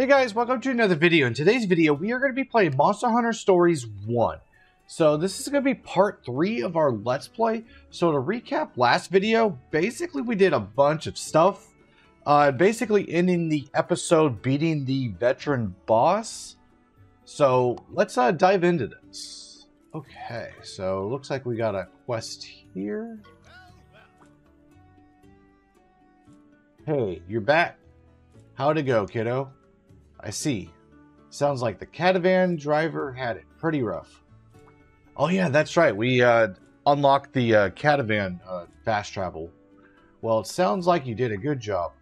Hey guys, welcome to another video. In today's video, we are going to be playing Monster Hunter Stories 1. So this is going to be part 3 of our Let's Play. So to recap last video, basically we did a bunch of stuff. Basically ending the episode beating the veteran boss. So let's dive into this. Okay, so looks like we got a quest here. Hey, you're back. How'd it go, kiddo? I see. Sounds like the catavan driver had it pretty rough. Oh yeah, that's right. We unlocked the catavan fast travel. Well, it sounds like you did a good job.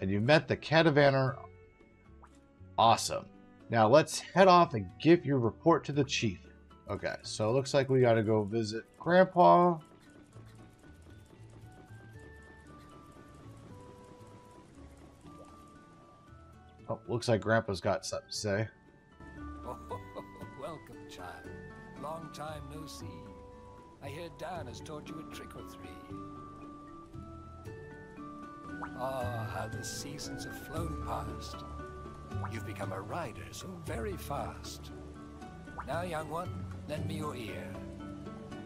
And you met the catavanner. Awesome. Now let's head off and give your report to the chief. Okay, so it looks like we gotta go visit Grandpa. Oh, looks like Grandpa's got something to say. Oh, welcome, child. Long time no see. I hear Dan has taught you a trick or three. Ah, how the seasons have flown past. You've become a rider so very fast. Now, young one, lend me your ear.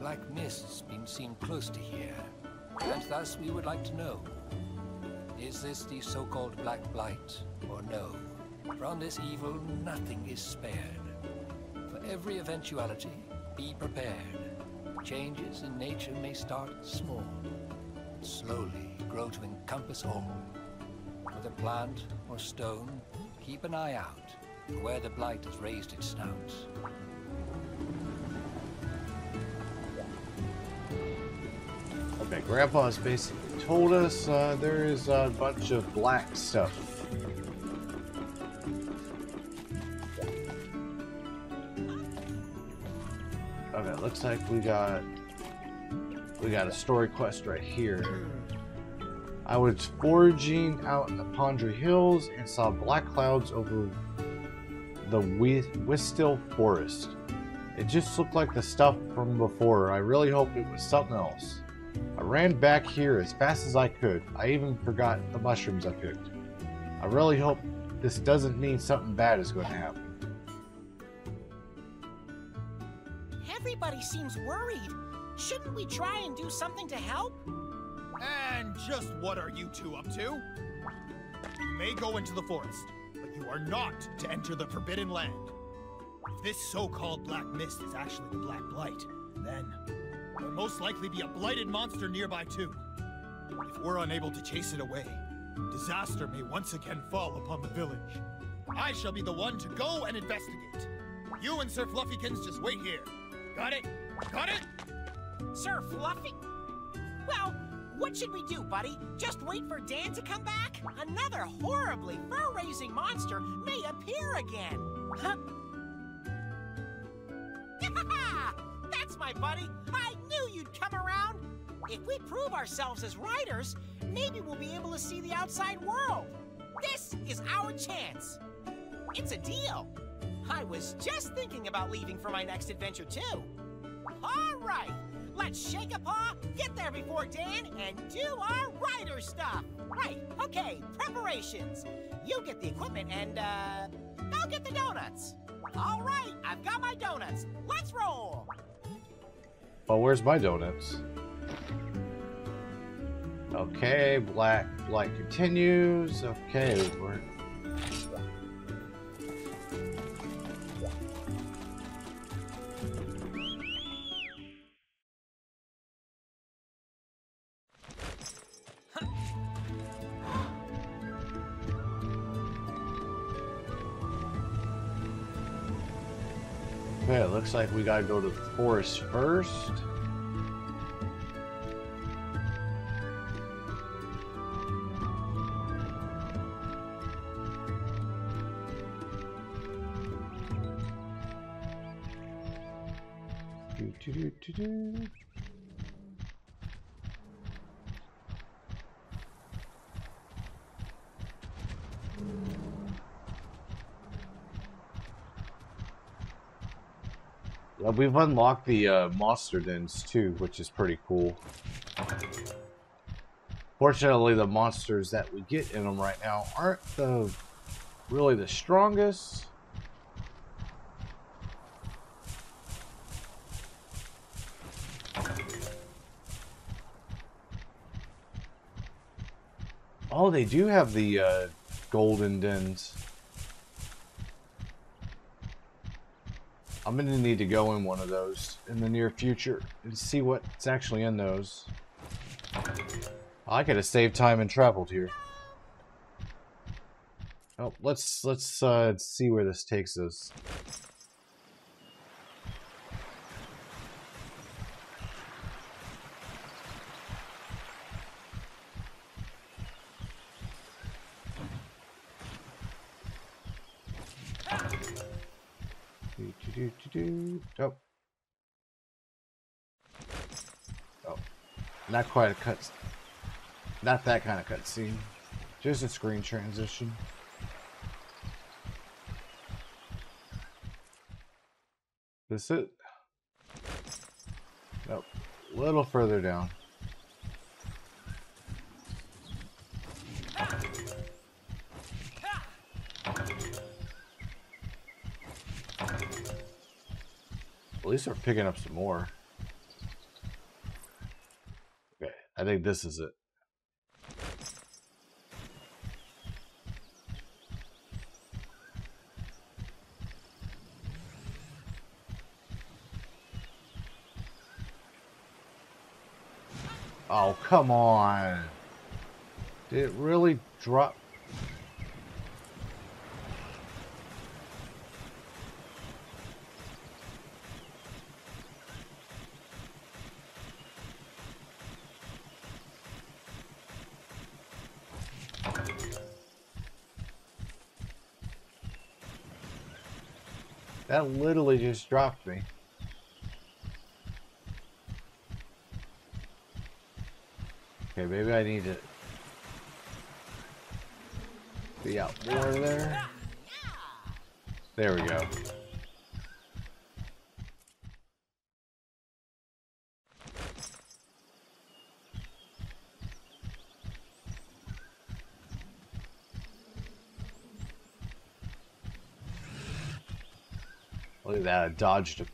Black mist's been seen close to here, and thus we would like to know. Is this the so-called Black Blight, or no? From this evil, nothing is spared. For every eventuality, be prepared. Changes in nature may start small, slowly grow to encompass all. Whether plant or stone, keep an eye out for where the Blight has raised its snout. Okay, Grandpa's basically told us there is a bunch of black stuff. Okay, looks like we got a story quest right here. I was foraging out in the Pondry Hills and saw black clouds over the Wistil Forest. It just looked like the stuff from before. I really hope it was something else. I ran back here as fast as I could. I even forgot the mushrooms I picked. I really hope this doesn't mean something bad is going to happen. Everybody seems worried. Shouldn't we try and do something to help? And just what are you two up to? You may go into the forest, but you are not to enter the Forbidden Land. If this so-called Black Mist is actually the Black Blight, then there'll most likely be a blighted monster nearby too. If we're unable to chase it away, disaster may once again fall upon the village. I shall be the one to go and investigate. You and Sir Fluffykins just wait here. Got it? Got it? Sir Fluffy? Well, what should we do, buddy? Just wait for Dan to come back? Another horribly fur-raising monster may appear again. Huh? That's my buddy. I knew you'd come around. If we prove ourselves as riders, maybe we'll be able to see the outside world. This is our chance. It's a deal. I was just thinking about leaving for my next adventure too. All right, let's shake a paw, get there before Dan, and do our rider stuff. Right, okay, preparations. You get the equipment and I'll get the donuts. All right, I've got my donuts. Let's roll. Oh, where's my donuts? Okay, Black Blight continues. Okay, we're... Okay, it looks like we gotta go to the forest first. Doo-doo-doo-doo-doo. We've unlocked the monster dens too, which is pretty cool. Fortunately, the monsters that we get in them right now aren't the really the strongest. Oh, they do have the golden dens. I'm gonna need to go in one of those in the near future and see what's actually in those. I could have saved time and traveled here. Oh, let's see where this takes us. Oh. Oh. Not quite a cut. Not that kind of cutscene. Just a screen transition. This it? Nope. A little further down. At least we're picking up some more. Okay, I think this is it. Oh, come on. Did it really drop? That literally just dropped me. Okay, maybe I need to be out more there. There we go. Look at that, I dodged him.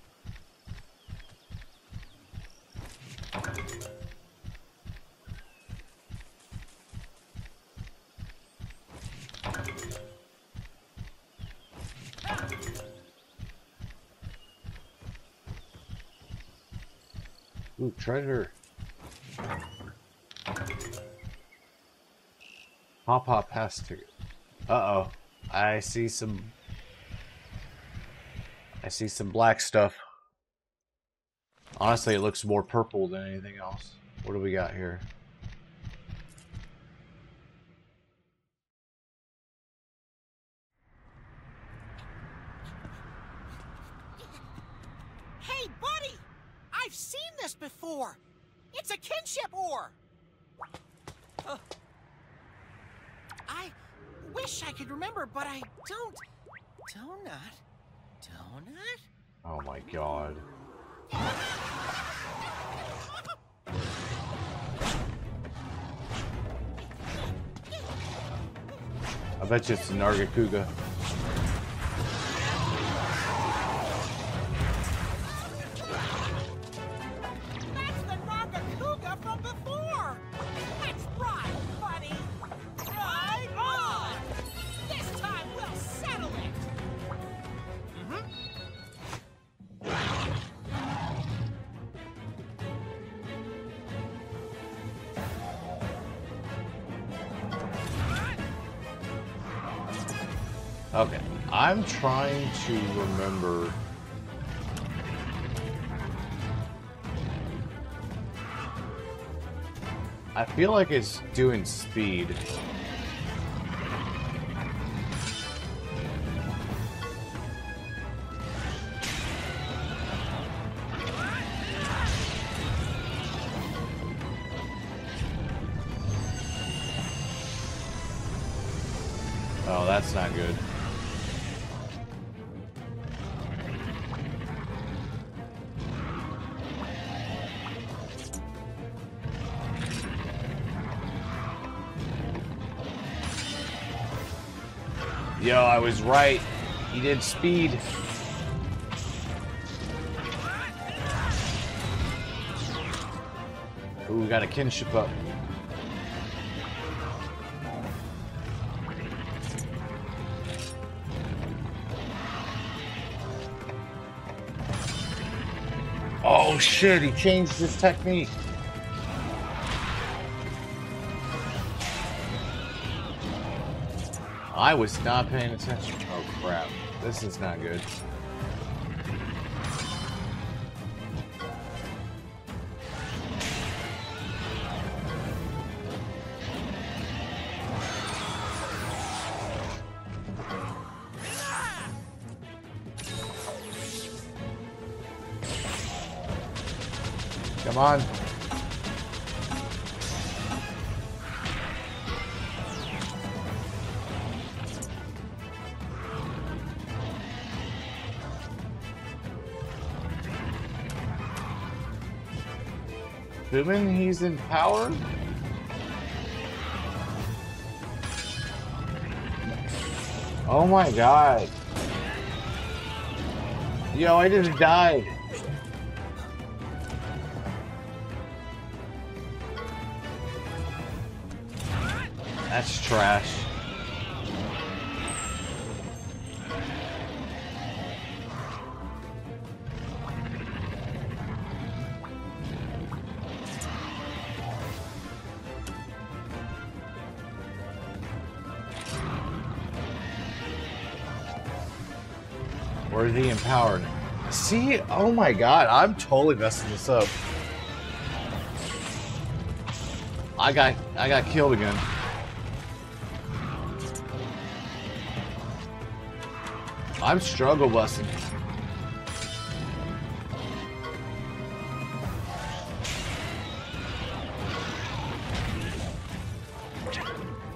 Ooh, treasure. Hop Hop has to. Uh-oh. I see some... black stuff. Honestly, it looks more purple than anything else. What do we got here? Hey, buddy! I've seen this before! It's a kinship ore! I wish I could remember, but I don't. Donut? Oh my god. I bet you it's a Nargacuga. That's the Nargacuga from before! That's right, buddy! Right on! This time we'll settle it! Okay, I'm trying to remember. I feel like it's doing speed. Oh, that's not good. Yo, I was right. He did speed. Ooh, we got a kinship up. Oh shit, he changed his technique. I was not paying attention. Oh crap, this is not good. Come on. Assuming he's in power? Oh my god. Yo, I just died. That's trash. Worthy and powered. See? Oh my god, I'm totally messing this up. I got killed again. I'm struggle busting.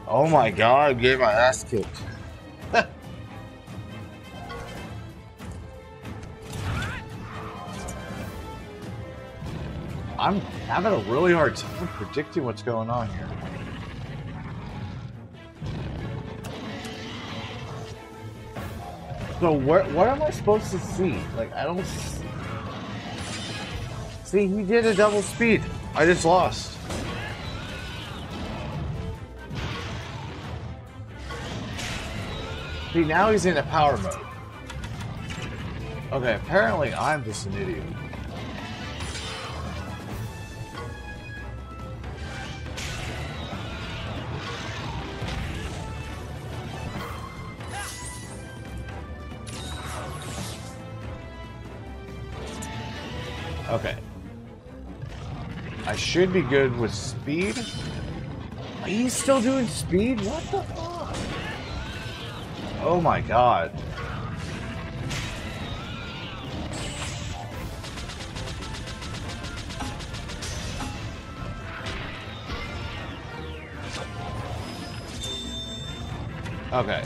Oh my god, I gave my ass kicked. I'm having a really hard time predicting what's going on here. So what am I supposed to see? Like, I don't see. He did a double speed. I just lost. See, now he's in a power mode. Okay, apparently I'm just an idiot. Okay. I should be good with speed. Are you still doing speed? What the fuck? Oh my god. Okay.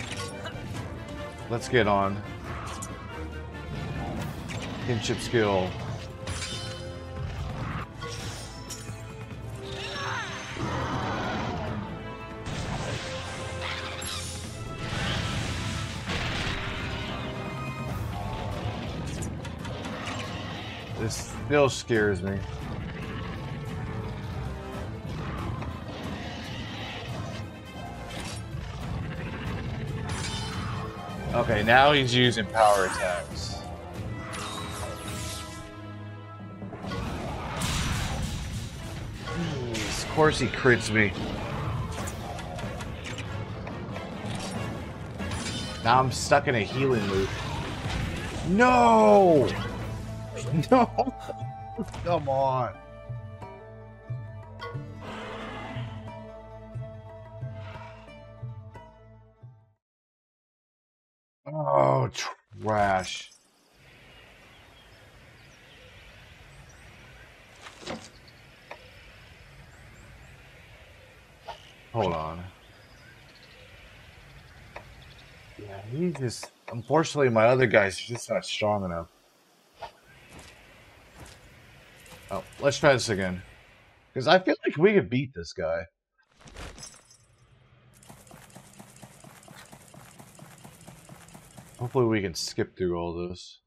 Let's get on. Kinship skill. This still scares me. Okay, now he's using power attacks. Jeez, of course he crits me. Now I'm stuck in a healing loop. No! No! Come on. Oh, trash. Hold on. Yeah, he just... Unfortunately, my other guys are just not strong enough. Oh, let's try this again. Because I feel like we could beat this guy. Hopefully we can skip through all this.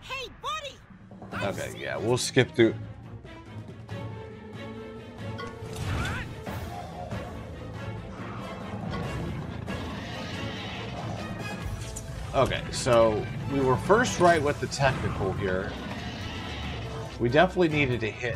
Hey, buddy. Okay, yeah, we'll skip through. Okay, so we were first right with the technical here. We definitely needed to hit.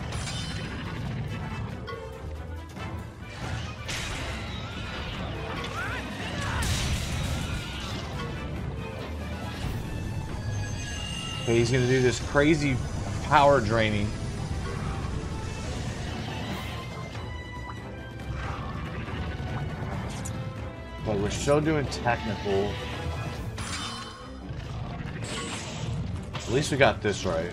Okay, he's gonna do this crazy power draining. But we're still doing technical. At least we got this right.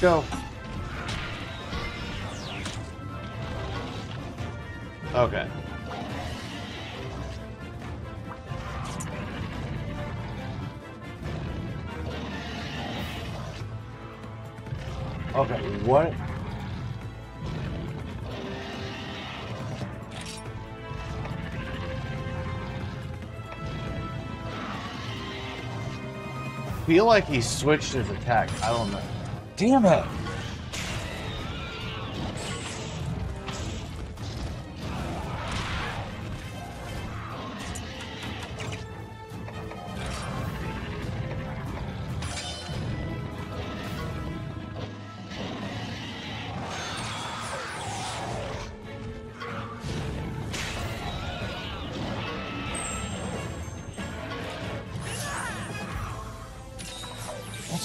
Go. Okay. Okay, what? I feel like he switched his attack. I don't know. Damn it!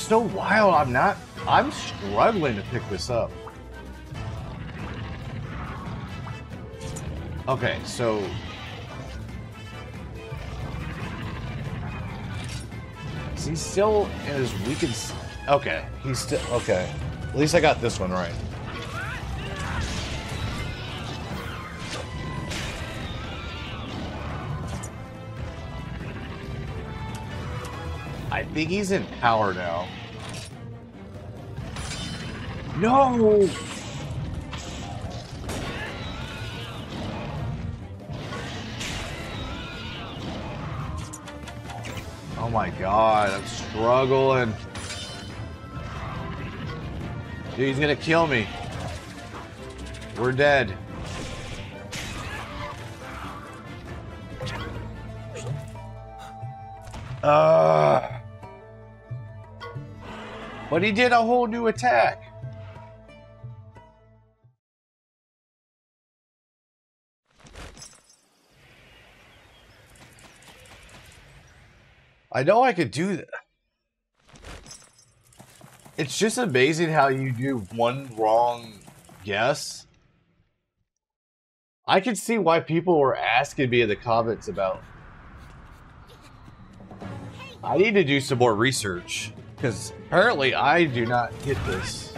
So wild, I'm struggling to pick this up. Okay, so is he still in his weakened? Okay, he's still okay. At least I got this one right. I think he's in power now. No! Oh my god, I'm struggling. Dude, he's gonna kill me. We're dead. But he did a whole new attack. I know I could do that. It's just amazing how you do one wrong guess. I could see why people were asking me in the comments about. I need to do some more research. Because apparently I do not get this.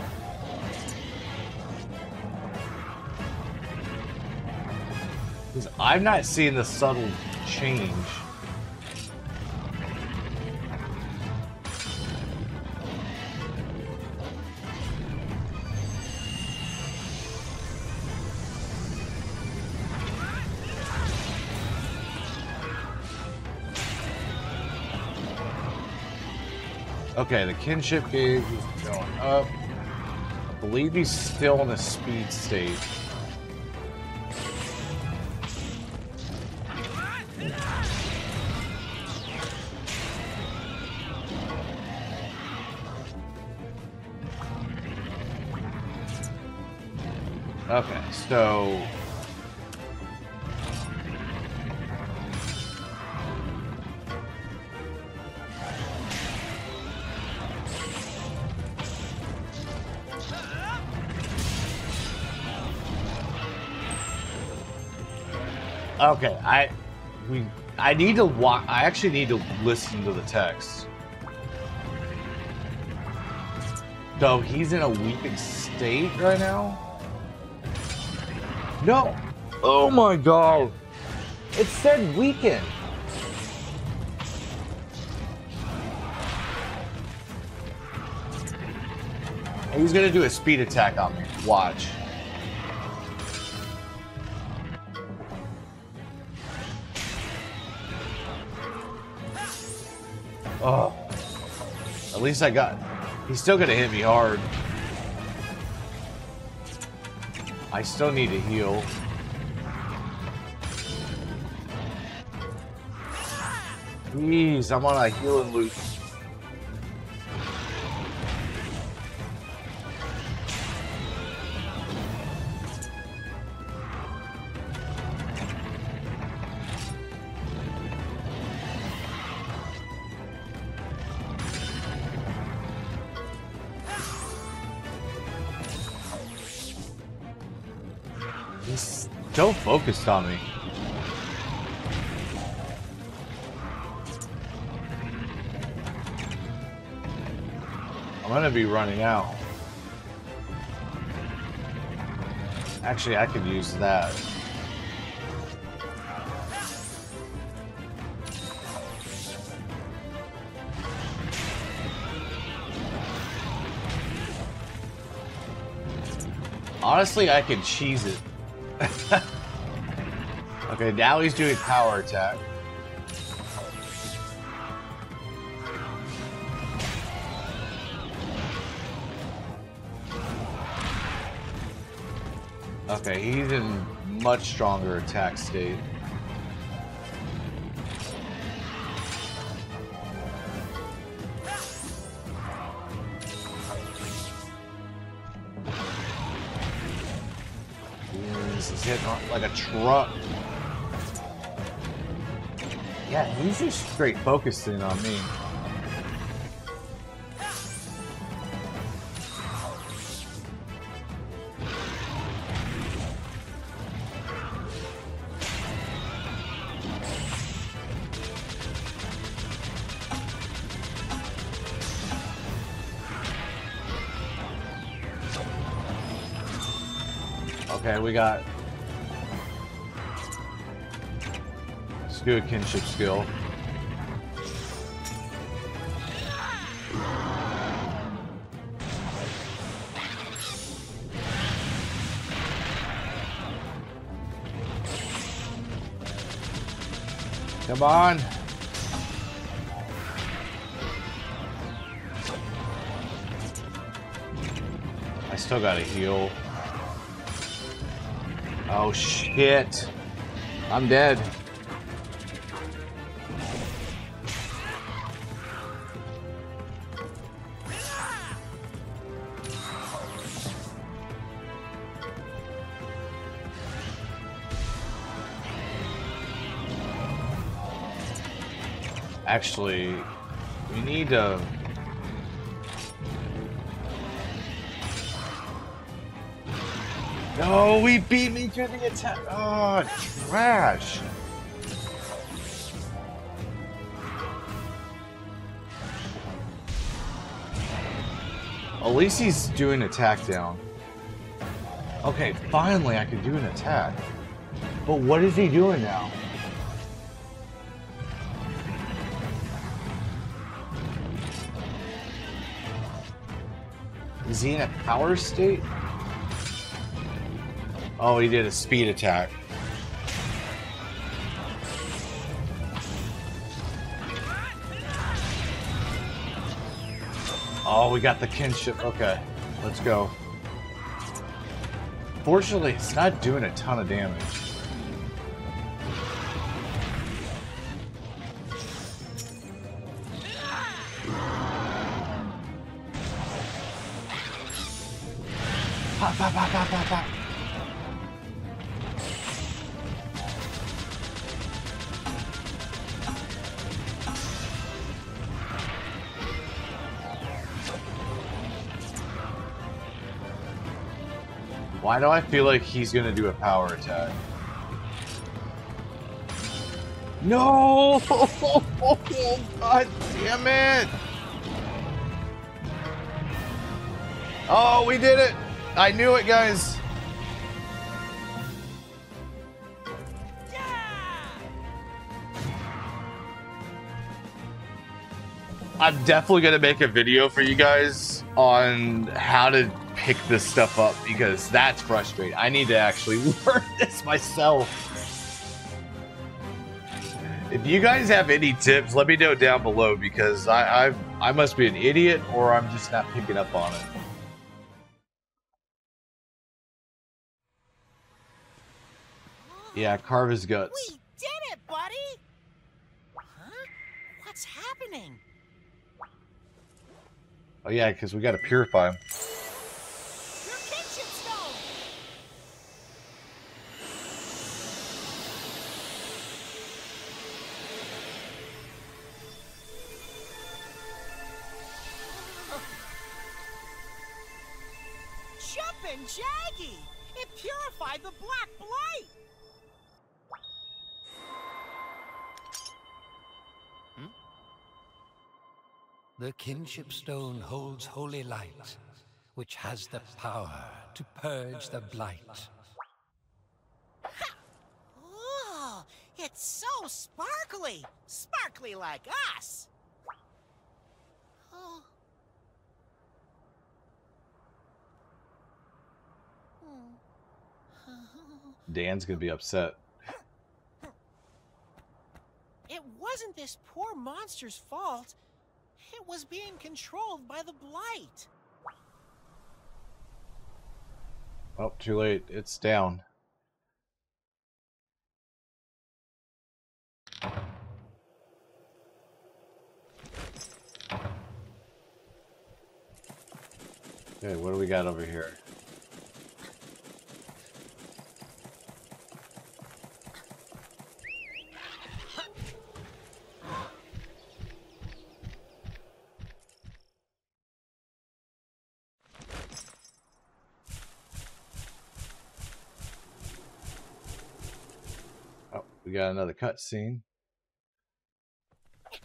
Because I'm not seeing the subtle change. Okay, the kinship gauge is going up. I believe he's still in the speed state. Okay, so okay, I need to walk. I actually need to listen to the text. So he's in a weakened state right now. No. Oh my god. It said weakened. He's gonna do a speed attack on me. Watch. Oh. At least I got... He's still gonna hit me hard. I still need to heal. Jeez, I'm on a healing loop. He's so focused on me. I'm gonna be running out. Actually, I could use that. Honestly, I could cheese it. Okay, now he's doing power attack. Okay, he's in much stronger attack state. This is hitting like a truck. Yeah, he's just straight focusing on me. Okay, we got... Let's do a kinship skill. Come on! I still gotta heal. Oh shit, I'm dead. Actually, we need to... No, he beat me through the attack. Oh, trash. At least he's doing attack down. Okay, finally I can do an attack. But what is he doing now? Is he in a power state? Oh, he did a speed attack. Oh, we got the kinship. Okay, let's go. Fortunately, it's not doing a ton of damage. Pop, pop, pop, pop, pop, pop. Why do I feel like he's gonna do a power attack? No! God damn it! Oh, we did it! I knew it, guys! I'm definitely gonna make a video for you guys. on how to pick this stuff up, because that's frustrating. I need to actually learn this myself. If you guys have any tips, let me know down below, because I must be an idiot, or I'm just not picking up on it. Yeah, carve his guts. We did it, buddy! Huh? What's happening? Oh yeah, because we got to purify him. Your kitchen stone! Jumpin' Jaggy! It purified the black blight! The kinship stone holds holy light, which has the power to purge the blight. Ha! Ooh, it's so sparkly! Sparkly like us! Oh. Dan's gonna be upset. It wasn't this poor monster's fault. It was being controlled by the blight. Oh, too late. It's down. Okay, what do we got over here? We got another cutscene. Hey,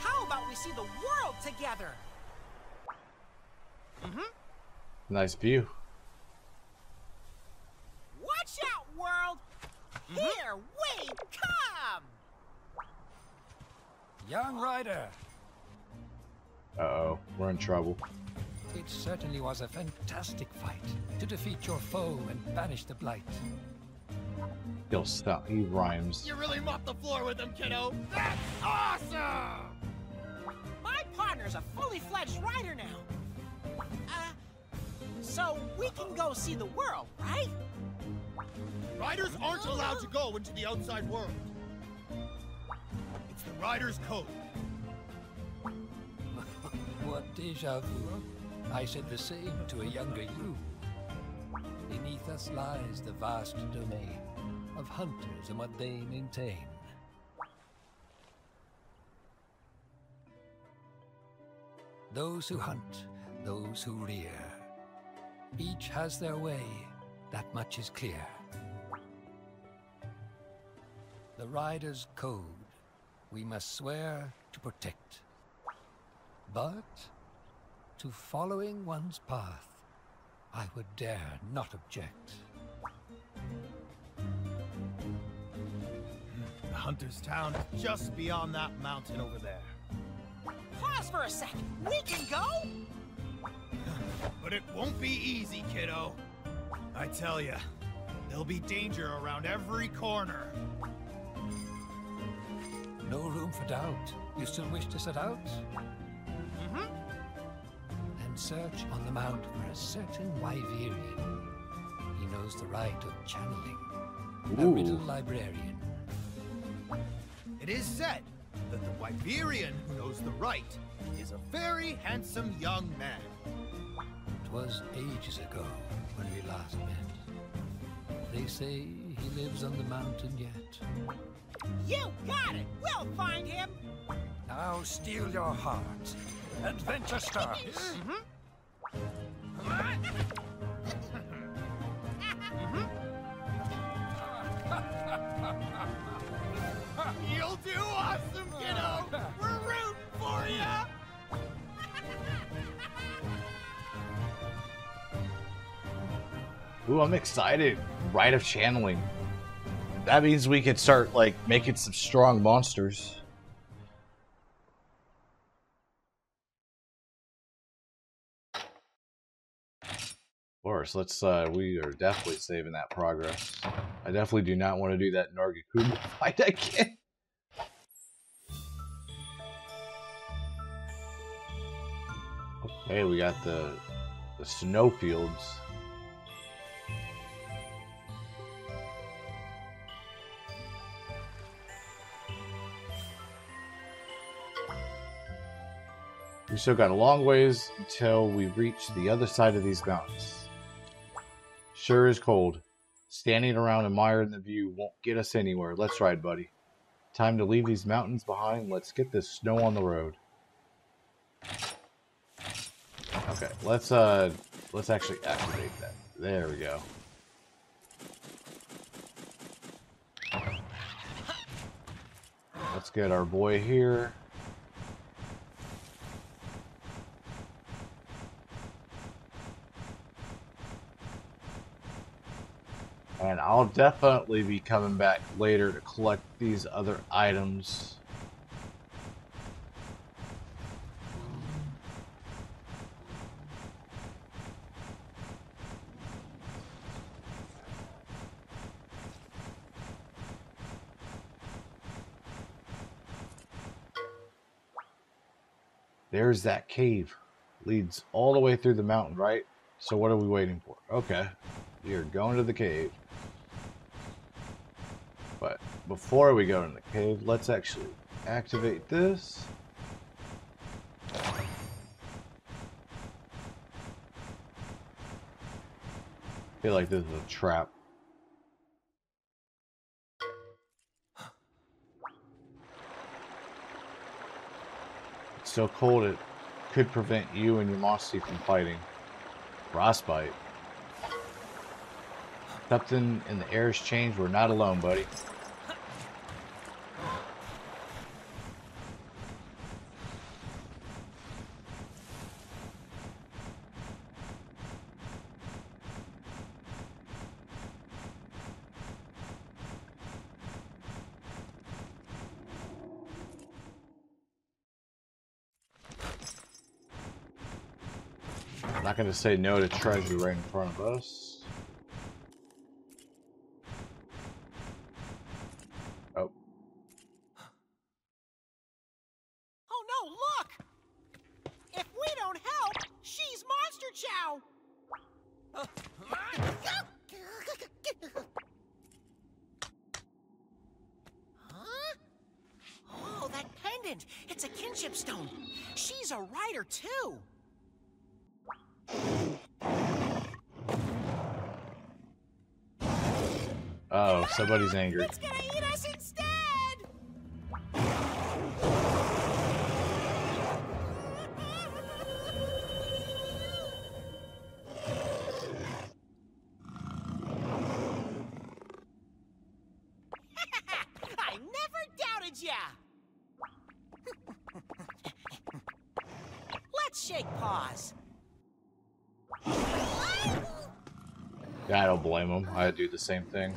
how about we see the world together? Mm-hmm. Nice view. Watch out, world! Mm-hmm. Here we come! Young rider. Uh-oh, we're in trouble. It certainly was a fantastic fight to defeat your foe and banish the blight. He'll stop. He rhymes. You really mopped the floor with him, kiddo. That's awesome. My partner's a fully-fledged rider now. So we can go see the world, right? Riders aren't allowed to go into the outside world. The rider's code. What deja vu. I said the same to a younger you. Beneath us lies the vast domain of hunters and what they maintain. Those who hunt, those who rear. Each has their way, that much is clear. The rider's code. We must swear to protect, but to following one's path, I would dare not object. The hunter's town is just beyond that mountain over there. Pause for a second. We can go? But it won't be easy, kiddo. I tell ya, there'll be danger around every corner. No room for doubt. You still wish to set out? Mm-hmm. Then search on the mount for a certain Wyverian. He knows the rite of channeling. Ooh. A riddle librarian. It is said that the Wyverian who knows the rite is a very handsome young man. 'Twas ages ago when we last met. They say he lives on the mountain yet. You got it! We'll find him! Now steal your heart. Adventure starts. You'll do awesome, kiddo! We're rooting for ya! Ooh, I'm excited. Rite of Channeling. That means we could start, like, making some strong monsters. Of course, let's, we are definitely saving that progress. I definitely do not want to do that Nargacuga fight again. Okay, we got the snowfields. We still got a long ways until we reach the other side of these mountains. Sure is cold. Standing around admiring the view won't get us anywhere. Let's ride, buddy. Time to leave these mountains behind. Let's get this snow on the road. Okay, let's actually activate that. There we go. Let's get our boy here. And I'll definitely be coming back later to collect these other items. There's that cave. Leads all the way through the mountain, right? So what are we waiting for? Okay. You're going to the cave. But before we go in the cave, let's actually activate this. I feel like this is a trap. It's so cold it could prevent you and your Mossy from fighting. Frostbite. Something in the air has changed. We're not alone, buddy. I'm not going to say no to treasure right in front of us. It's a kinship stone. She's a rider too. Oh, somebody's angry. It's gonna eat us instead. I never doubted ya. Let's shake paws. Yeah, I don't blame him. I'd do the same thing.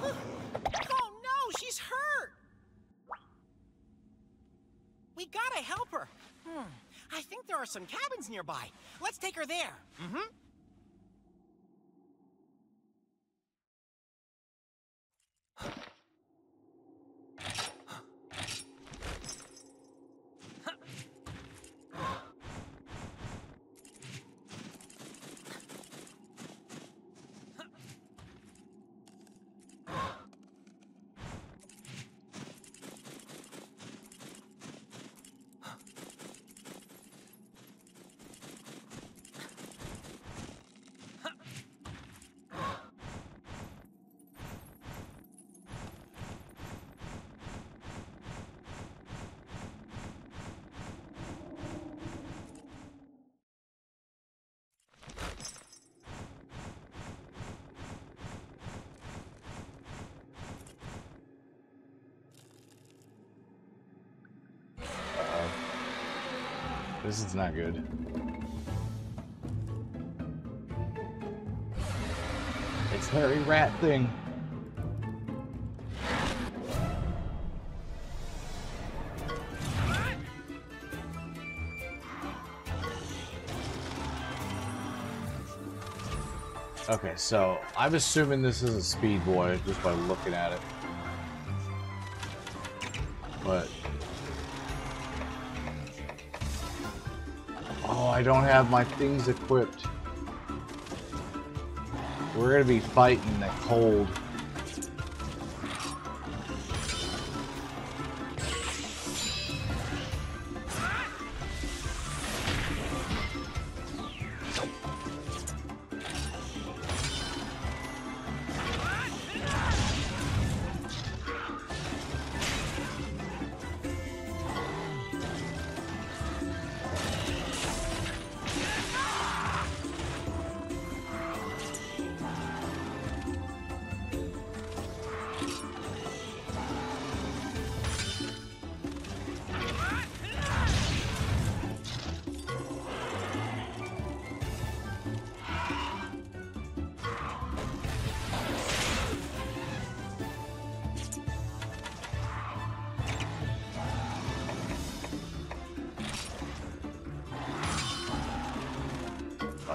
Oh no, she's hurt. We gotta help her. I think there are some cabins nearby. Let's take her there. Mm-hmm. This is not good. It's Harry Rat thing. Okay, so I'm assuming this is a speed boy just by looking at it. But oh, I don't have my things equipped. We're gonna be fighting the cold.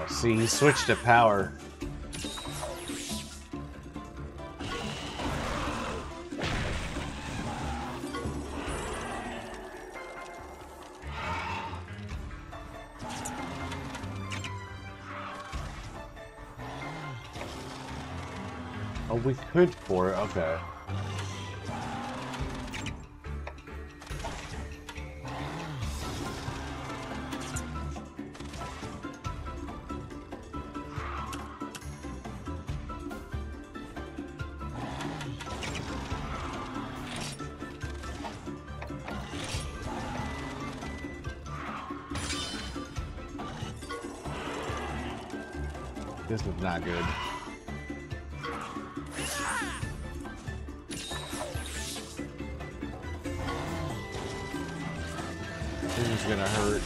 See, he switched to power. Oh, we could for it, okay. This was not good. This is gonna hurt.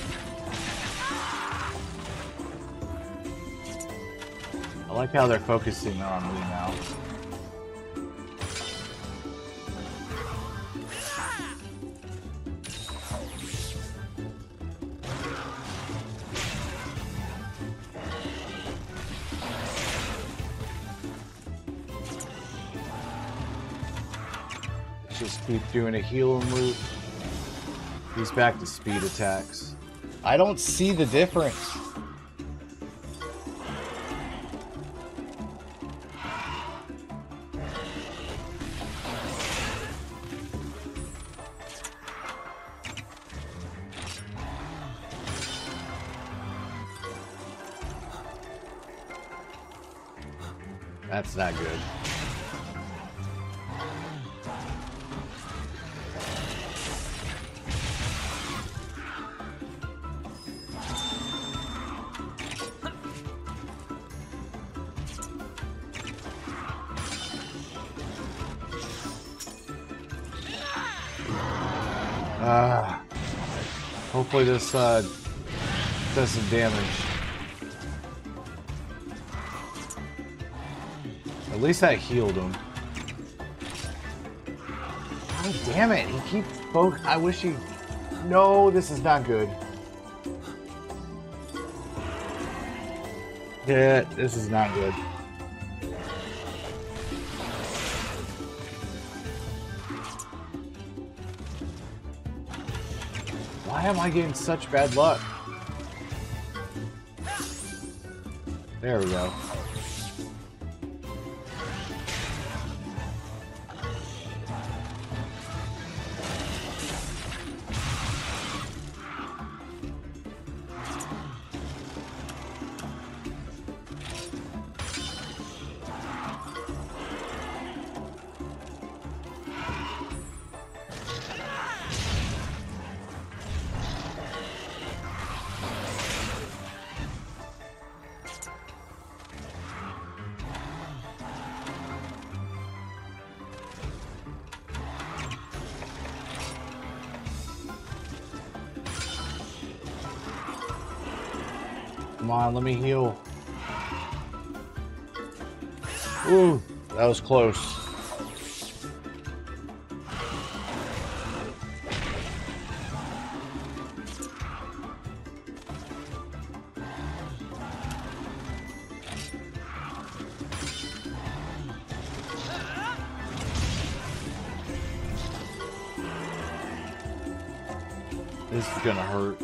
I like how they're focusing on me now. Keep doing a healer move. He's back to speed attacks. I don't see the difference. That's not good. Hopefully this does some damage. At least that healed him. God damn it! He keeps focus. I wish he. No, this is not good. Yeah, this is not good. Why am I getting such bad luck? There we go. Come on, let me heal. Ooh, that was close. This is gonna hurt.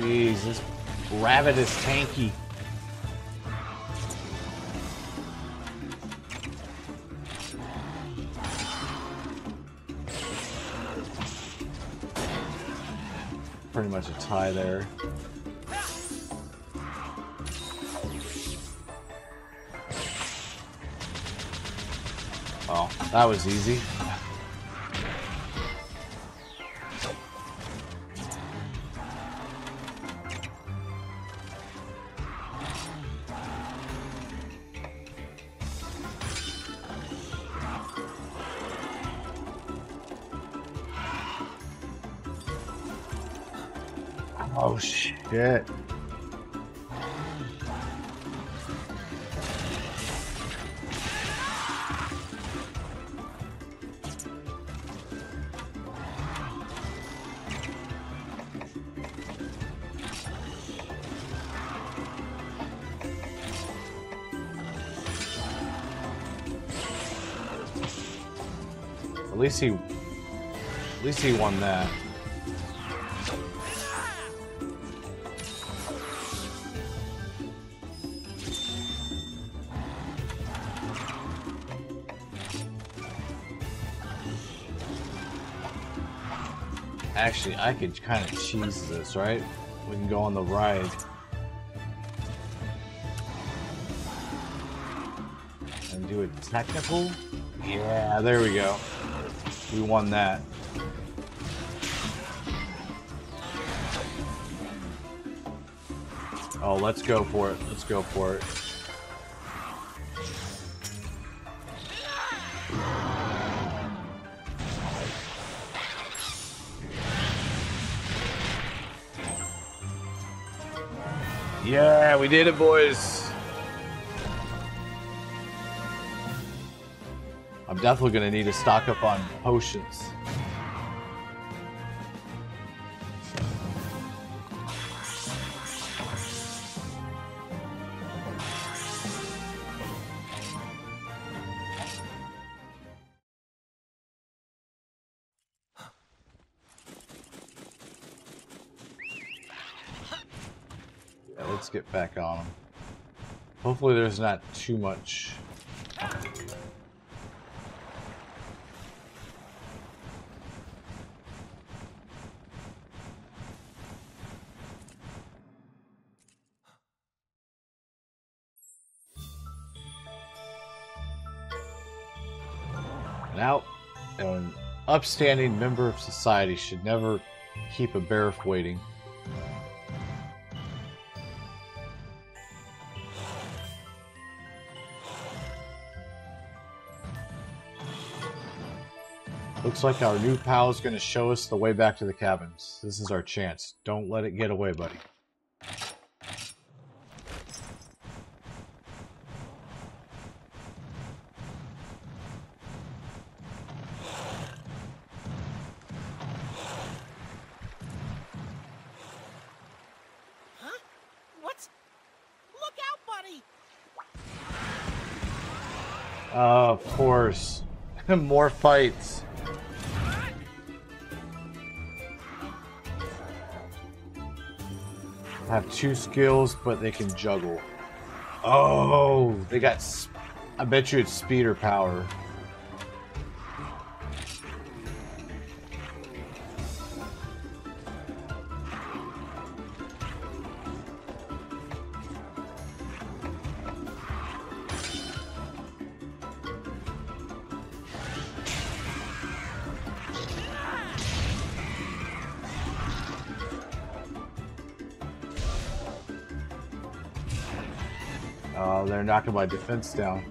Jeez, this rabbit is tanky. Pretty much a tie there. Oh, that was easy. Oh shit. At least he won that. Actually, I could kind of cheese this, right? We can go on the ride. And do a technical? Yeah, there we go. We won that. Oh, let's go for it. Let's go for it. Yeah, we did it, boys. I'm definitely gonna need to stock up on potions. Let's get back on them. Hopefully there's not too much. Now, an upstanding member of society should never keep a Barioth waiting. Looks like our new pal is going to show us the way back to the cabins. This is our chance. Don't let it get away, buddy. Huh? What's... Look out, buddy! Of course. More fights. Have two skills, but they can juggle. Oh, they got... I bet you it's speed or power. They're knocking my defense down.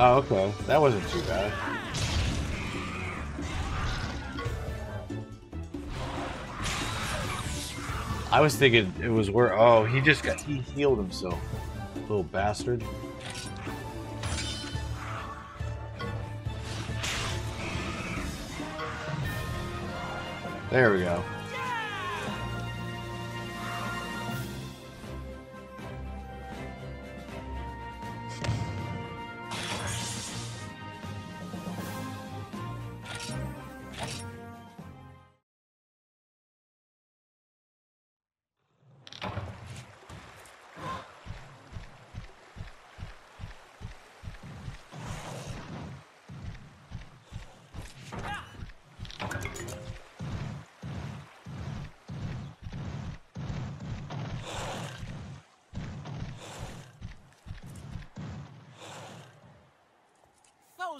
Oh, okay. That wasn't too bad. I was thinking it was where... Oh, he just got... He healed himself. Little bastard. There we go.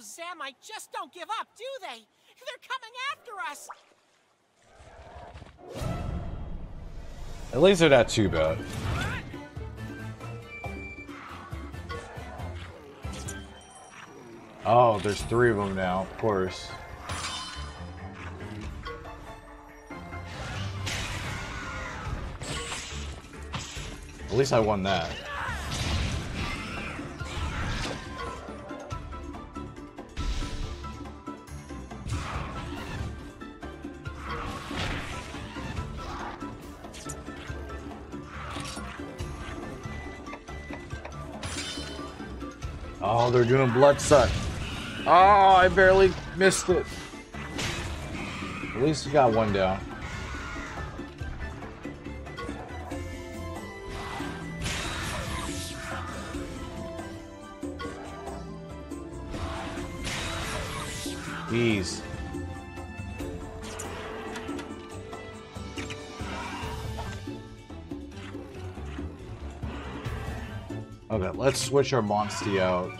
Zamite just don't give up, do they? They're coming after us. At least they're not too bad. Oh, there's three of them now, of course. At least I won that. Oh, they're doing bloodsuck. Oh, I barely missed it. At least you got one down. Jeez. Okay, let's switch our Monstie out.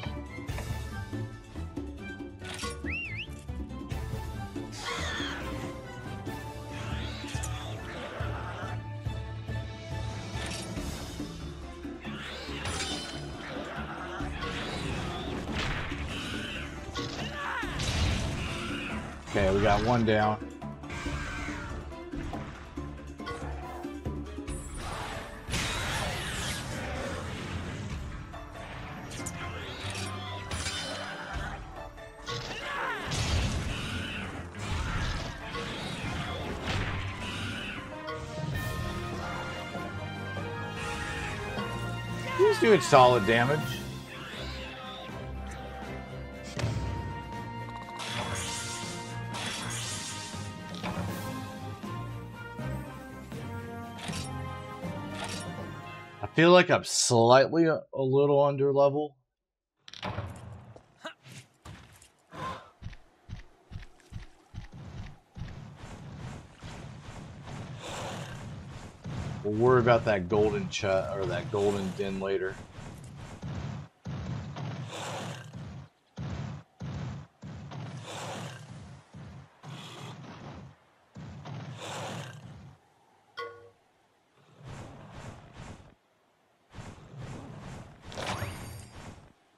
Okay, we got one down. He's doing solid damage. I feel like I'm slightly a little under level. We'll worry about that golden chut or that golden den later.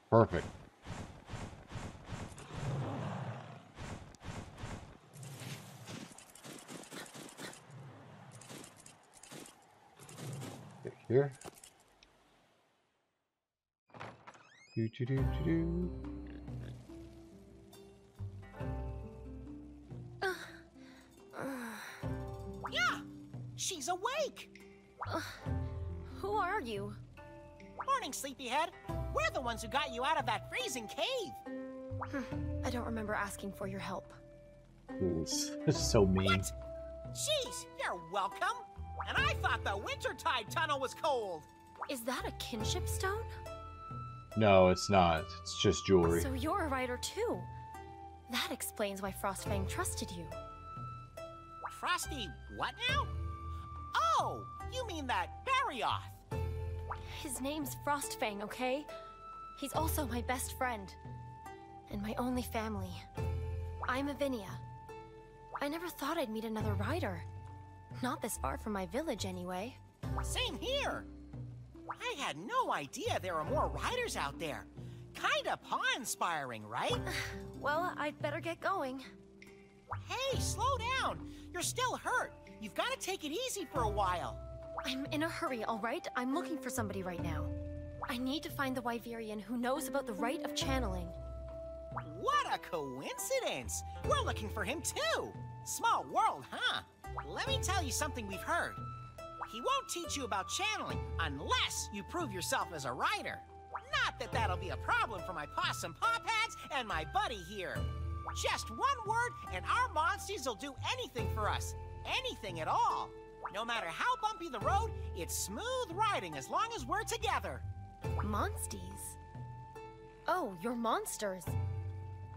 Perfect. Here. Do, do, do, do, do. Yeah, she's awake. Who are you? Morning, sleepyhead. We're the ones who got you out of that freezing cave. I don't remember asking for your help. Ooh, this is so mean. What? Jeez, you're welcome. And I thought the Wintertide Tunnel was cold. Is that a kinship stone? No, it's not. It's just jewelry. So you're a writer too. That explains why Frostfang trusted you. Frosty what now? Oh, you mean that Barioth. His name's Frostfang, okay? He's also my best friend. And my only family. I'm Avinia. I never thought I'd meet another rider. Not this far from my village, anyway. Same here! I had no idea there were more riders out there. Kinda paw-inspiring, right? Well, I'd better get going. Hey, slow down! You're still hurt. You've got to take it easy for a while. I'm in a hurry, all right? I'm looking for somebody right now. I need to find the Wyverian who knows about the rite of channeling. What a coincidence! We're looking for him too! Small world, huh? Let me tell you something we've heard. He won't teach you about channeling unless you prove yourself as a rider. Not that that'll be a problem for my possum paw pads and my buddy here. Just one word and our monsties will do anything for us. Anything at all. No matter how bumpy the road, it's smooth riding as long as we're together. Monsties? Oh, you're monsters.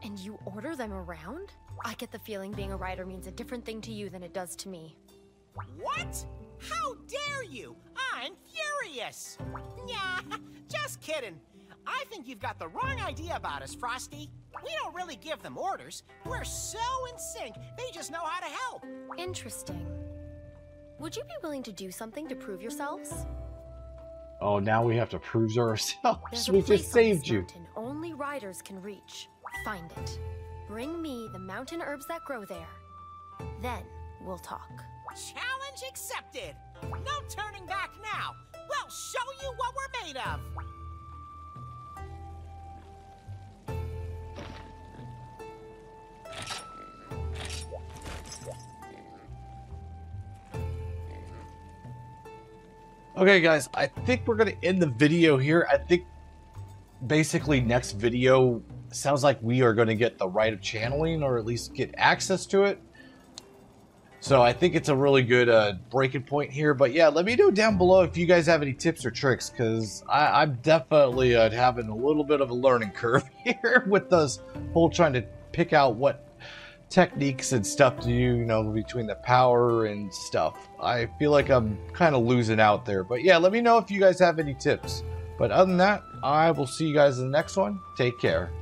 And you order them around? I get the feeling being a rider means a different thing to you than it does to me. What? How dare you? I'm furious! Nah, just kidding. I think you've got the wrong idea about us, Frosty. We don't really give them orders. We're so in sync, they just know how to help. Interesting. Would you be willing to do something to prove yourselves? Oh, now we have to prove ourselves. We just saved you. There's a place on this mountain only riders can reach. Find it. Bring me the mountain herbs that grow there. Then we'll talk. Challenge accepted. No turning back now. We'll show you what we're made of. Okay, guys, I think we're going to end the video here. I think basically next video sounds like we are going to get the rite of channeling, or at least get access to it. So I think it's a really good breaking point here. But yeah, let me know down below if you guys have any tips or tricks, because I'm definitely having a little bit of a learning curve here with this whole trying to pick out what techniques and stuff to do, you know, between the power and stuff. I feel like I'm kind of losing out there. But yeah, let me know if you guys have any tips. But other than that, I will see you guys in the next one. Take care.